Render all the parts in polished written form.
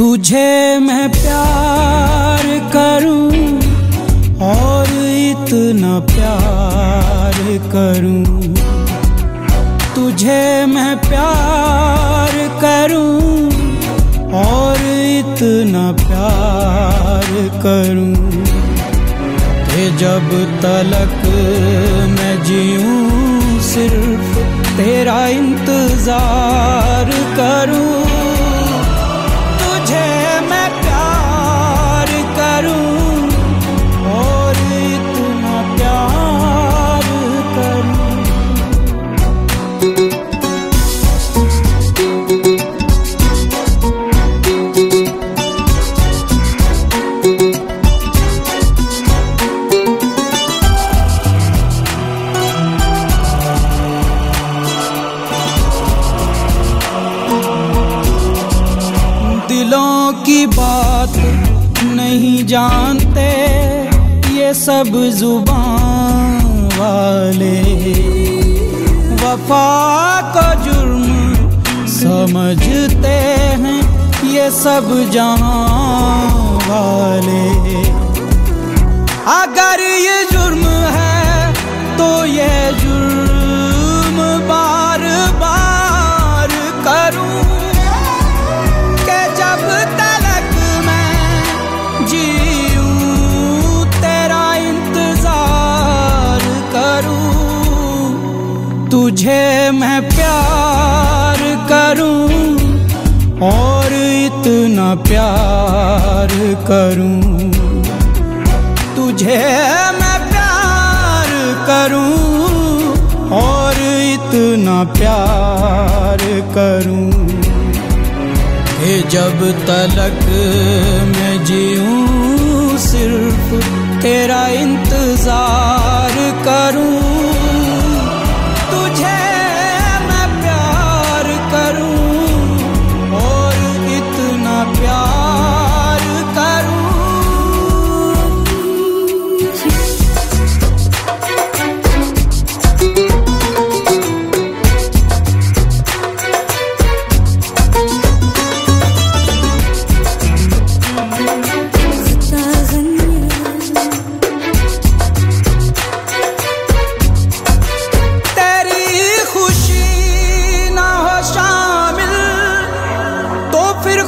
तुझे मैं प्यार करूं और इतना प्यार करूं, तुझे मैं प्यार करूं और इतना प्यार करूं कि जब तलक मैं जीऊं सिर्फ तेरा इंतजार करूं। दिलों की बात नहीं जानते ये सब जुबान वाले, वफा को जुर्म समझते हैं ये सब जहां वाले। अगर ये जुर्म है तो ये जुर्म बार बार करूं के जब तलक मैं जीऊं तेरा इंतजार करूं। तुझे मैं प्यार करूं और इतना प्यार करूं, तुझे मैं प्यार करूं और इतना प्यार करूं कि जब तलक मैं जीऊं सिर्फ तेरा इंतजार करूं। तुझे मैं प्यार करूं और इतना प्यार करूं।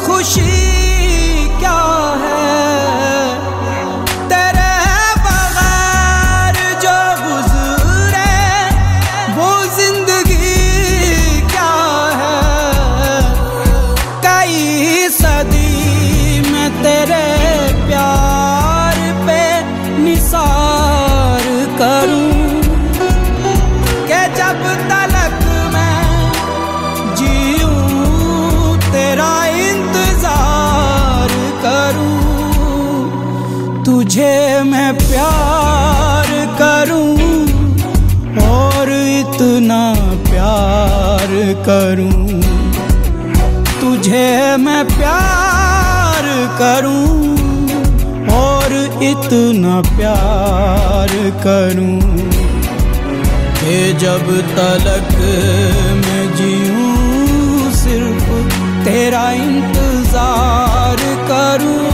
खुशी क्या है तेरे बगैर जो गुजरे वो जिंदगी क्या है। कई सदी में तेरे प्यार पे निसार करूं के जब तलक मैं जीऊं तेरा करूं। तुझे मैं प्यार करूं और इतना प्यार करूं, तुझे मैं प्यार करूं और इतना प्यार करूं कि जब तलक मैं जीऊं सिर्फ तेरा इंतजार करूं।